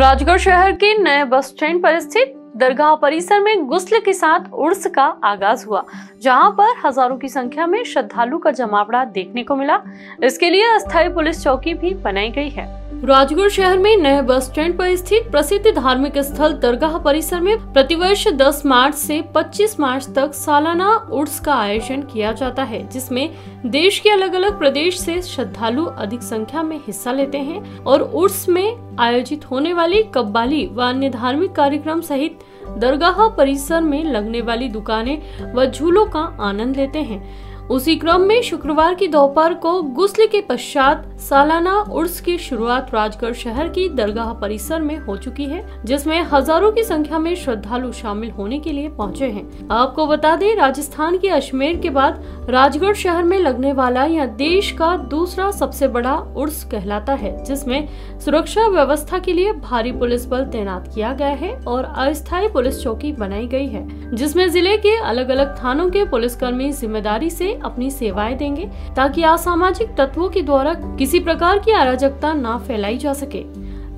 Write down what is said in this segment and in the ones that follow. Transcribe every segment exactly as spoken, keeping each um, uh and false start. राजगढ़ शहर के नए बस स्टैंड पर स्थित दरगाह परिसर में गुस्ल के साथ उर्स का आगाज हुआ, जहां पर हजारों की संख्या में श्रद्धालु का जमावड़ा देखने को मिला। इसके लिए अस्थायी पुलिस चौकी भी बनाई गई है। राजगढ़ शहर में नए बस स्टैंड पर स्थित प्रसिद्ध धार्मिक स्थल दरगाह परिसर में प्रतिवर्ष दस मार्च से पच्चीस मार्च तक सालाना उर्स का आयोजन किया जाता है, जिसमें देश के अलग अलग प्रदेश से श्रद्धालु अधिक संख्या में हिस्सा लेते हैं और उर्स में आयोजित होने वाली कव्वाली व अन्य धार्मिक कार्यक्रम सहित दरगाह परिसर में लगने वाली दुकानें व झूलों का आनंद लेते हैं। उसी क्रम में शुक्रवार की दोपहर को गुस्ल के पश्चात सालाना उर्स की शुरुआत राजगढ़ शहर की दरगाह परिसर में हो चुकी है, जिसमें हजारों की संख्या में श्रद्धालु शामिल होने के लिए पहुंचे हैं। आपको बता दें, राजस्थान के अजमेर के बाद राजगढ़ शहर में लगने वाला यह देश का दूसरा सबसे बड़ा उर्स कहलाता है, जिसमें सुरक्षा व्यवस्था के लिए भारी पुलिस बल तैनात किया गया है और अस्थायी पुलिस चौकी बनाई गयी है, जिसमे जिले के अलग अलग थानों के पुलिसकर्मी जिम्मेदारी से अपनी सेवाएं देंगे ताकि असामाजिक तत्वों के द्वारा किसी प्रकार की अराजकता ना फैलाई जा सके।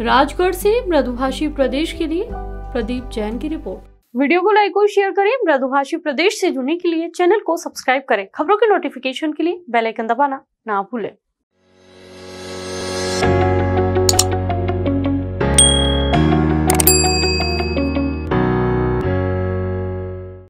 राजगढ़ से मृदुभाषी प्रदेश के लिए प्रदीप जैन की रिपोर्ट। वीडियो को लाइक और शेयर करें। मृदुभाषी प्रदेश से जुड़ने के लिए चैनल को सब्सक्राइब करें। खबरों के नोटिफिकेशन के लिए बेल आइकन दबाना ना भूलें।